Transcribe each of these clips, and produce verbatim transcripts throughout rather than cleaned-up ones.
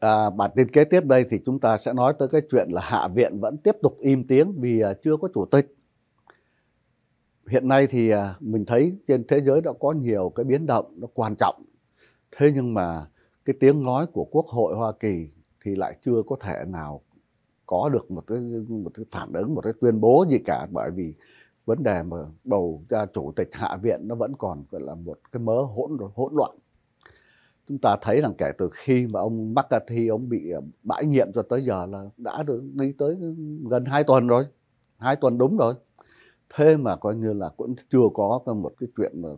À, bản tin kế tiếp đây thì chúng ta sẽ nói tới cái chuyện là Hạ viện vẫn tiếp tục im tiếng vì chưa có chủ tịch. Hiện nay thì mình thấy trên thế giới đã có nhiều cái biến động nó quan trọng. Thế nhưng mà cái tiếng nói của Quốc hội Hoa Kỳ thì lại chưa có thể nào có được một cái, một cái phản ứng, một cái tuyên bố gì cả. Bởi vì vấn đề mà bầu ra chủ tịch Hạ viện nó vẫn còn gọi là một cái mớ hỗn, hỗn loạn. Chúng ta thấy rằng kể từ khi mà ông McCarthy ông bị bãi nhiệm cho tới giờ là đã được đi tới gần hai tuần rồi, hai tuần đúng rồi. Thế mà coi như là cũng chưa có một cái chuyện mà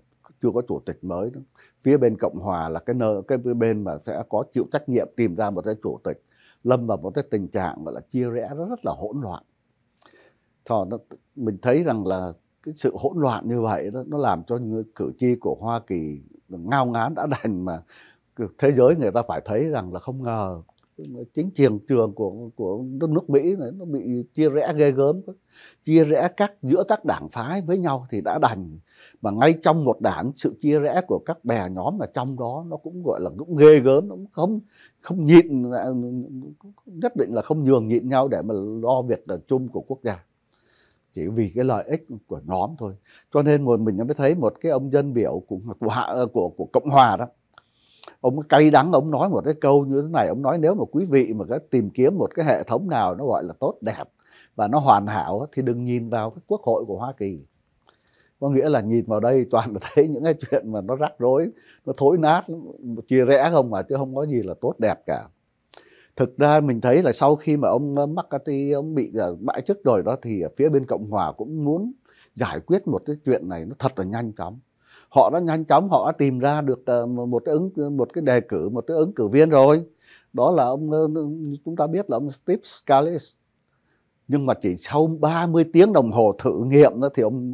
chưa có chủ tịch mới đó. Phía bên Cộng hòa là cái nơi cái bên mà sẽ có chịu trách nhiệm tìm ra một cái chủ tịch lâm vào một cái tình trạng gọi là chia rẽ nó rất là hỗn loạn. Thò nó mình thấy rằng là cái sự hỗn loạn như vậy đó nó làm cho cử tri của Hoa Kỳ ngao ngán đã đành mà thế giới người ta phải thấy rằng là không ngờ chính trường trường của của nước Mỹ này nó bị chia rẽ ghê gớm, chia rẽ các giữa các đảng phái với nhau thì đã đành, mà ngay trong một đảng sự chia rẽ của các bè nhóm mà trong đó nó cũng gọi là cũng ghê gớm, nó cũng không không nhịn, nhất định là không nhường nhịn nhau để mà lo việc chung của quốc gia, chỉ vì cái lợi ích của nhóm thôi. Cho nên một mình mới thấy một cái ông dân biểu của của của, của Cộng hòa đó, ông cay đắng, ông nói một cái câu như thế này. Ông nói nếu mà quý vị mà tìm kiếm một cái hệ thống nào nó gọi là tốt đẹp và nó hoàn hảo thì đừng nhìn vào cái quốc hội của Hoa Kỳ. Có nghĩa là nhìn vào đây toàn là thấy những cái chuyện mà nó rắc rối, nó thối nát, chia rẽ không mà, chứ không có gì là tốt đẹp cả. Thực ra mình thấy là sau khi mà ông McCarthy ông bị bãi chức rồi đó thì phía bên Cộng hòa cũng muốn giải quyết một cái chuyện này nó thật là nhanh chóng. Họ đã nhanh chóng họ đã tìm ra được một cái ứng một cái đề cử một cái ứng cử viên rồi, đó là ông chúng ta biết là ông Steve Scalise. Nhưng mà chỉ sau ba mươi tiếng đồng hồ thử nghiệm đó thì ông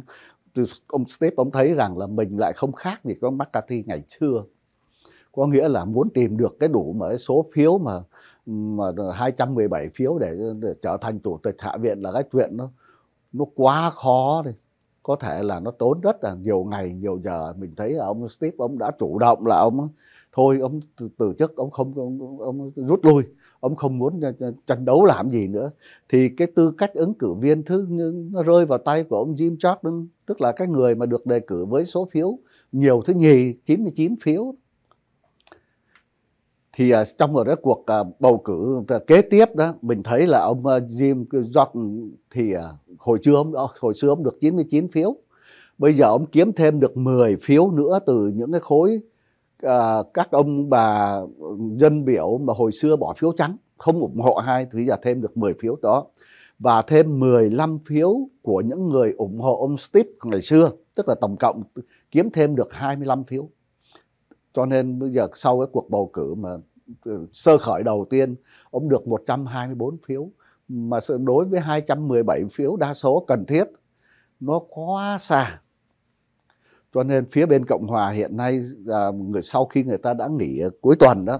ông Steve ông thấy rằng là mình lại không khác gì con McCarthy ngày xưa, có nghĩa là muốn tìm được cái đủ mà số phiếu mà mà hai trăm mười bảy phiếu để, để trở thành chủ tịch Hạ viện là cái chuyện nó nó quá khó đi. Có thể là nó tốn rất là nhiều ngày, nhiều giờ. Mình thấy ông Steve, ông đã chủ động là ông thôi, ông từ, từ chức, ông không ông, ông rút lui. Ông không muốn tranh đấu làm gì nữa. Thì cái tư cách ứng cử viên thứ nó rơi vào tay của ông Jim Jordan, tức là cái người mà được đề cử với số phiếu nhiều thứ nhì, chín mươi chín phiếu. Thì trong một cái cuộc bầu cử kế tiếp đó, mình thấy là ông Jim Jordan thì hồi trưa ông hồi xưa ông được chín mươi chín phiếu. Bây giờ ông kiếm thêm được mười phiếu nữa từ những cái khối à, các ông bà dân biểu mà hồi xưa bỏ phiếu trắng, không ủng hộ hai, thì giờ thêm được mười phiếu đó. Và thêm mười lăm phiếu của những người ủng hộ ông Steve ngày xưa, tức là tổng cộng kiếm thêm được hai mươi lăm phiếu. Cho nên bây giờ sau cái cuộc bầu cử mà sơ khởi đầu tiên, ông được một trăm hai mươi bốn phiếu. Mà đối với hai trăm mười bảy phiếu đa số cần thiết, nó quá xa. Cho nên phía bên Cộng hòa hiện nay, người sau khi người ta đã nghỉ cuối tuần đó,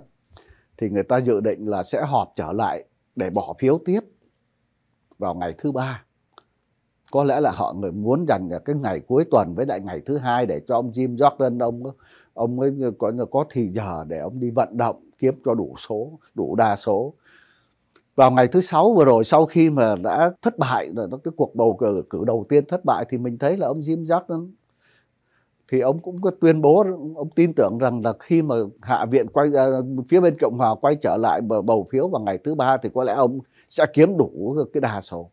thì người ta dự định là sẽ họp trở lại để bỏ phiếu tiếp vào ngày thứ ba. Có lẽ là họ người muốn dành cái ngày cuối tuần với lại ngày thứ hai để cho ông Jim Jordan ông ông ấy có có thì giờ để ông đi vận động kiếm cho đủ số, đủ đa số. Vào ngày thứ sáu vừa rồi, sau khi mà đã thất bại rồi, cái cuộc bầu cử, cử đầu tiên thất bại, thì mình thấy là ông Jim Jordan thì ông cũng có tuyên bố ông tin tưởng rằng là khi mà Hạ viện quay phía bên Cộng hòa quay trở lại bầu phiếu vào ngày thứ ba thì có lẽ ông sẽ kiếm đủ cái đa số.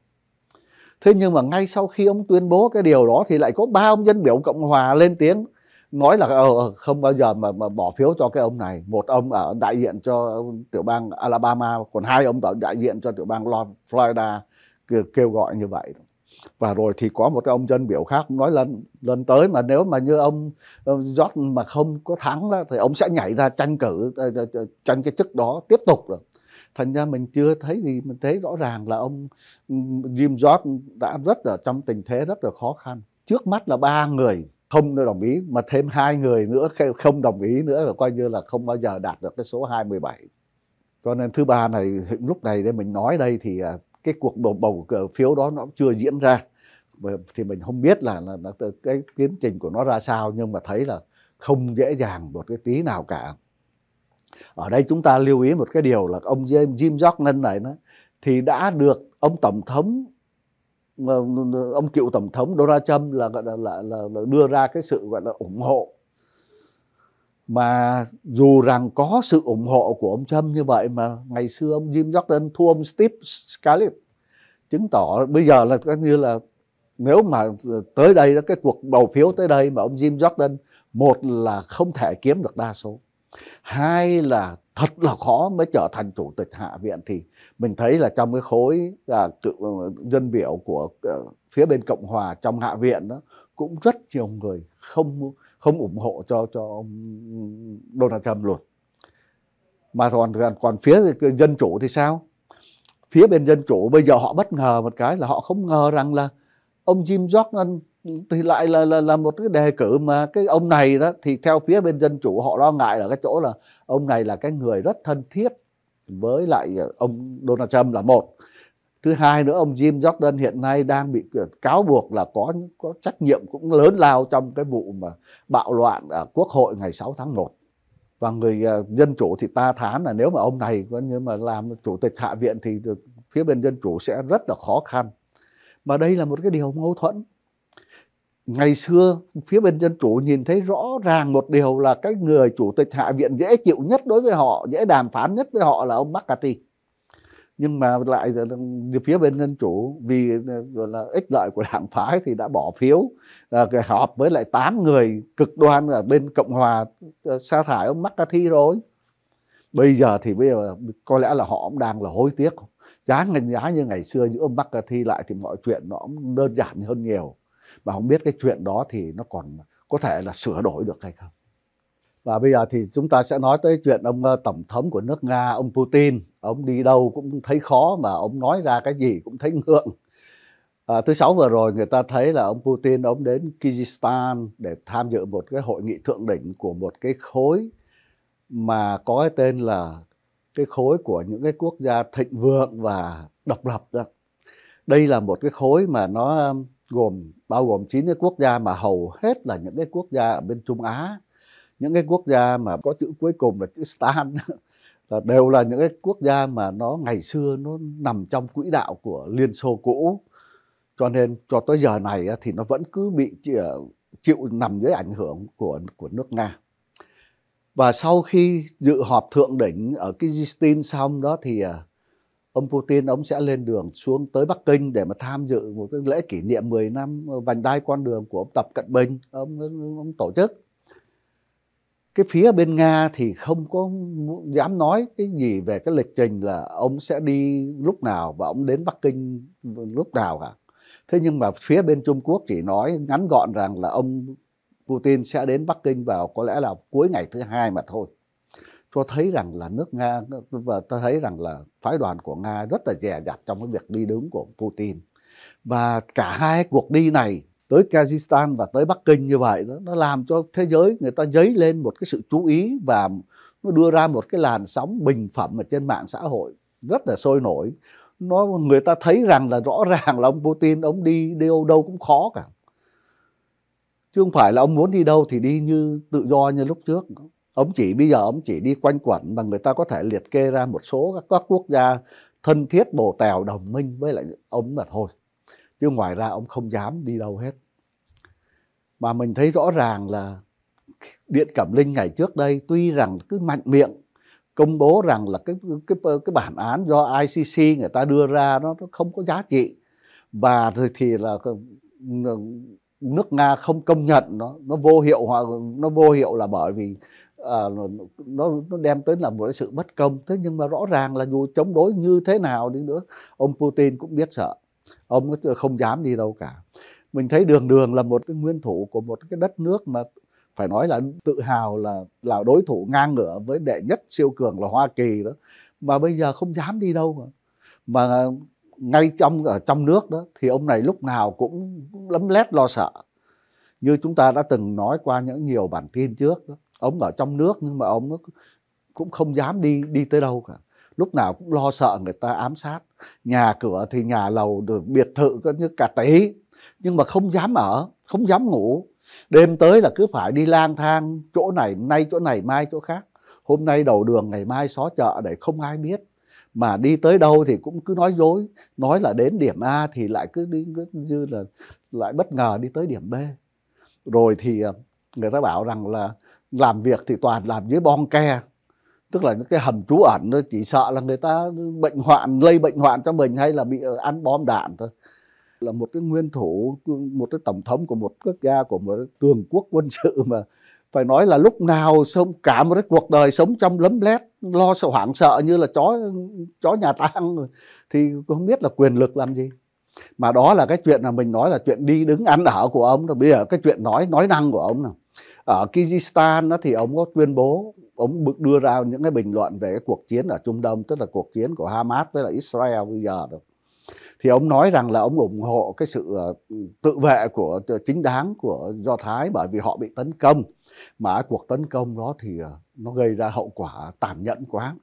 Thế nhưng mà ngay sau khi ông tuyên bố cái điều đó thì lại có ba ông dân biểu Cộng hòa lên tiếng nói là ờ, không bao giờ mà, mà bỏ phiếu cho cái ông này. Một ông ở đại diện cho tiểu bang Alabama, còn hai ông ở đại diện cho tiểu bang Florida kêu gọi như vậy. Và rồi thì có một cái ông dân biểu khác nói lần lần tới mà nếu mà như ông Jordan mà không có thắng đó, thì ông sẽ nhảy ra tranh cử, tranh cái chức đó tiếp tục rồi. Thành ra mình chưa thấy gì, mình thấy rõ ràng là ông Jim Jordan đã rất là trong tình thế rất là khó khăn. Trước mắt là ba người không đồng ý, mà thêm hai người nữa không đồng ý nữa là coi như là không bao giờ đạt được cái số hai mươi bảy. Cho nên thứ ba này, lúc này để mình nói đây thì cái cuộc bầu, bầu phiếu đó nó chưa diễn ra. Thì mình không biết là, là, là cái tiến trình của nó ra sao, nhưng mà thấy là không dễ dàng một cái tí nào cả. Ở đây chúng ta lưu ý một cái điều là ông Jim Jordan này đó, thì đã được ông tổng thống, ông cựu tổng thống Donald Trump là, là, là, là đưa ra cái sự gọi là ủng hộ. Mà dù rằng có sự ủng hộ của ông Trump như vậy mà ngày xưa ông Jim Jordan thua ông Steve Scalise, chứng tỏ bây giờ là coi như là nếu mà tới đây cái cuộc bầu phiếu tới đây mà ông Jim Jordan, một là không thể kiếm được đa số, hai là thật là khó mới trở thành chủ tịch hạ viện, thì mình thấy là trong cái khối à, cựu, dân biểu của à, phía bên Cộng hòa trong hạ viện đó, cũng rất nhiều người không không ủng hộ cho cho ông Donald Trump luôn. Mà còn còn phía dân chủ thì sao? Phía bên dân chủ bây giờ họ bất ngờ một cái là họ không ngờ rằng là ông Jim Jordan thì lại là, là là một cái đề cử mà cái ông này đó, thì theo phía bên dân chủ họ lo ngại ở cái chỗ là ông này là cái người rất thân thiết với lại ông Donald Trump là một. Thứ hai nữa, ông Jim Jordan hiện nay đang bị cáo buộc là có có trách nhiệm cũng lớn lao trong cái vụ mà bạo loạn ở Quốc hội ngày sáu tháng một. Và người dân chủ thì ta thán là nếu mà ông này có như mà làm chủ tịch hạ viện thì phía bên dân chủ sẽ rất là khó khăn. Mà đây là một cái điều mâu thuẫn. Ngày xưa phía bên dân chủ nhìn thấy rõ ràng một điều là cái người chủ tịch hạ viện dễ chịu nhất đối với họ, dễ đàm phán nhất với họ là ông McCarthy. Nhưng mà lại phía bên dân chủ vì là ích lợi của đảng phái thì đã bỏ phiếu à, họp với lại tám người cực đoan ở bên Cộng hòa sa thải ông McCarthy rồi. Bây giờ thì bây giờ có lẽ là họ cũng đang là hối tiếc. Giá giá như ngày xưa giữa ông McCarthy lại thì mọi chuyện nó cũng đơn giản hơn nhiều. Mà không biết cái chuyện đó thì nó còn có thể là sửa đổi được hay không. Và bây giờ thì chúng ta sẽ nói tới chuyện ông tổng thống của nước Nga, ông Putin. Ông đi đâu cũng thấy khó mà ông nói ra cái gì cũng thấy ngượng. À, thứ Sáu vừa rồi người ta thấy là ông Putin ông đến Kyrgyzstan để tham dự một cái hội nghị thượng đỉnh của một cái khối mà có cái tên là cái khối của những cái quốc gia thịnh vượng và độc lập đó. Đây là một cái khối mà nó gồm bao gồm chín cái quốc gia mà hầu hết là những cái quốc gia ở bên Trung Á. Những cái quốc gia mà có chữ cuối cùng là chữ Stan là đều là những cái quốc gia mà nó ngày xưa nó nằm trong quỹ đạo của Liên Xô cũ. Cho nên cho tới giờ này thì nó vẫn cứ bị chịu, chịu nằm dưới ảnh hưởng của, của nước Nga. Và sau khi dự họp thượng đỉnh ở Kyrgyzstan xong đó thì ông Putin ông sẽ lên đường xuống tới Bắc Kinh để mà tham dự một cái lễ kỷ niệm mười năm vành đai con đường của ông Tập Cận Bình, ông, ông tổ chức. Cái phía bên Nga thì không có dám nói cái gì về cái lịch trình là ông sẽ đi lúc nào và ông đến Bắc Kinh lúc nào cả. Thế nhưng mà phía bên Trung Quốc chỉ nói ngắn gọn rằng là ông Putin sẽ đến Bắc Kinh vào có lẽ là cuối ngày thứ hai mà thôi. Cho thấy rằng là nước Nga và ta thấy rằng là phái đoàn của Nga rất là dè dặt trong cái việc đi đứng của Putin. Và cả hai cuộc đi này tới Kazakhstan và tới Bắc Kinh như vậy đó, nó làm cho thế giới người ta dấy lên một cái sự chú ý và nó đưa ra một cái làn sóng bình phẩm ở trên mạng xã hội rất là sôi nổi. Nó người ta thấy rằng là rõ ràng là ông Putin ông đi đâu đâu cũng khó cả. Chứ không phải là ông muốn đi đâu thì đi như tự do như lúc trước. Ông chỉ bây giờ ông chỉ đi quanh quẩn mà người ta có thể liệt kê ra một số các, các quốc gia thân thiết bồ tèo đồng minh với lại ông mà thôi. Chứ ngoài ra ông không dám đi đâu hết. Mà mình thấy rõ ràng là Điện Cẩm Linh ngày trước đây tuy rằng cứ mạnh miệng công bố rằng là cái, cái, cái bản án do I C C người ta đưa ra nó, nó không có giá trị. Và thì, thì là nước Nga không công nhận nó, nó vô hiệu nó vô hiệu là bởi vì à, nó, nó đem tới là một sự bất công. Thế nhưng mà rõ ràng là dù chống đối như thế nào đi nữa, ông Putin cũng biết sợ. Ông không dám đi đâu cả. Mình thấy đường đường là một cái nguyên thủ của một cái đất nước mà phải nói là tự hào là, là đối thủ ngang ngửa với đệ nhất siêu cường là Hoa Kỳ đó. Mà bây giờ không dám đi đâu cả. Mà ngay trong ở trong nước đó thì ông này lúc nào cũng lấm lét lo sợ. Như chúng ta đã từng nói qua những nhiều bản tin trước đó. Ông ở trong nước nhưng mà ông cũng không dám đi đi tới đâu cả. Lúc nào cũng lo sợ người ta ám sát. Nhà cửa thì nhà lầu, biệt thự có như cả tỷ. Nhưng mà không dám ở, không dám ngủ. Đêm tới là cứ phải đi lang thang chỗ này, nay chỗ này, mai chỗ khác. hôm nay đầu đường ngày mai xó chợ để không ai biết. Mà đi tới đâu thì cũng cứ nói dối, nói là đến điểm A thì lại cứ đi cứ như là lại bất ngờ đi tới điểm B. Rồi thì người ta bảo rằng là làm việc thì toàn làm dưới bong ke, tức là những cái hầm trú ẩn thôi, chỉ sợ là người ta bệnh hoạn, lây bệnh hoạn cho mình hay là bị ăn bom đạn thôi. Là một cái nguyên thủ, một cái tổng thống của một quốc gia, của một cường quốc quân sự mà phải nói là lúc nào sống cả một cái cuộc đời sống trong lấm lét, lo sợ hoảng sợ như là chó chó nhà tang rồi, thì không biết là quyền lực làm gì. Mà đó là cái chuyện là mình nói là chuyện đi đứng ăn ở của ông. Bây giờ cái chuyện nói nói năng của ông nào. Ở Kyrgyzstan thì ông có tuyên bố, ông bực đưa ra những cái bình luận về cái cuộc chiến ở Trung Đông, tức là cuộc chiến của Hamas với là Israel bây giờ rồi. Thì ông nói rằng là ông ủng hộ cái sự tự vệ của chính đáng của Do Thái, bởi vì họ bị tấn công. Mà cuộc tấn công đó thì nó gây ra hậu quả tàn nhẫn quá.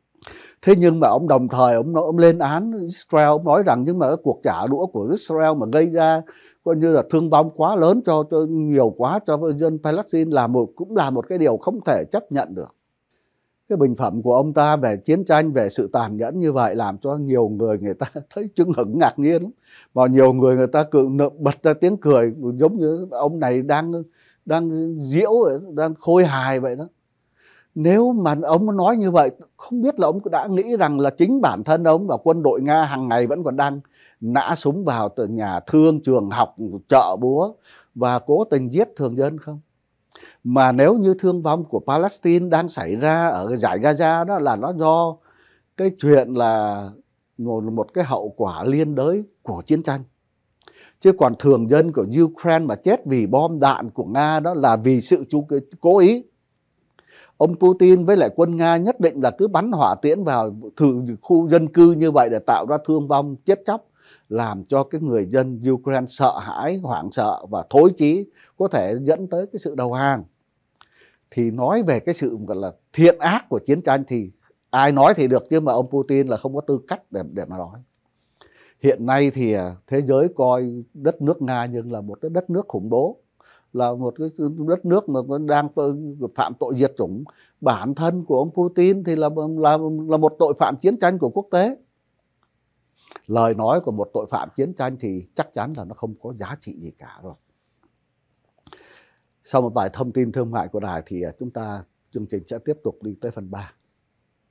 Thế nhưng mà ông đồng thời ông, nói, ông lên án Israel, ông nói rằng nhưng mà cái cuộc trả đũa của Israel mà gây ra coi như là thương vong quá lớn cho, cho nhiều quá cho dân Palestine là một cũng là một cái điều không thể chấp nhận được. Cái bình phẩm của ông ta về chiến tranh, về sự tàn nhẫn như vậy làm cho nhiều người người ta thấy chưng hửng ngạc nhiên. Và nhiều người người ta cứ bật ra tiếng cười giống như ông này đang đang diễu, đang khôi hài vậy đó. Nếu mà ông nói như vậy, không biết là ông đã nghĩ rằng là chính bản thân ông và quân đội Nga hàng ngày vẫn còn đang nã súng vào từ nhà thương, trường học, chợ búa và cố tình giết thường dân không? Mà nếu như thương vong của Palestine đang xảy ra ở giải Gaza đó là nó do cái chuyện là một cái hậu quả liên đới của chiến tranh. Chứ còn thường dân của Ukraine mà chết vì bom đạn của Nga đó là vì sự cố ý. Ông Putin với lại quân Nga nhất định là cứ bắn hỏa tiễn vào thử khu dân cư như vậy để tạo ra thương vong chết chóc, làm cho cái người dân Ukraine sợ hãi, hoảng sợ và thối chí, có thể dẫn tới cái sự đầu hàng. Thì nói về cái sự gọi là thiện ác của chiến tranh thì ai nói thì được, chứ mà ông Putin là không có tư cách để, để mà nói. Hiện nay thì thế giới coi đất nước Nga như là một cái đất nước khủng bố, là một cái đất nước mà đang phạm tội diệt chủng. Bản thân của ông Putin thì là, là, là một tội phạm chiến tranh của quốc tế. Lời nói của một tội phạm chiến tranh thì chắc chắn là nó không có giá trị gì cả rồi. Sau một vài thông tin thương mại của đài thì chúng ta chương trình sẽ tiếp tục đi tới phần ba.